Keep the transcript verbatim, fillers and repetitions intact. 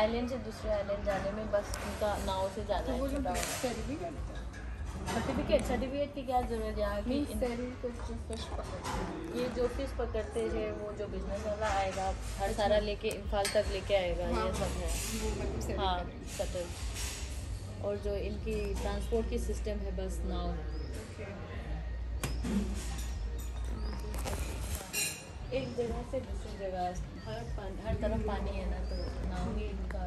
Island से दूसरे island जाने में बस उनका नाव से जाना है। सर्टिफिकेट सर्टिफिकेट की क्या जरूरत है यहाँ की? ये जो फिश पकड़ते हैं वो जो बिजनेस वाला आएगा हर सारा लेके इम्फाल तक लेके आएगा। हाँ, ये सब है। हाँ सटल और जो इनकी ट्रांसपोर्ट की सिस्टम है बस नाव एक जगह से दूसरी जगह। हर हर तरफ पानी है ना तो नाव ही इनका।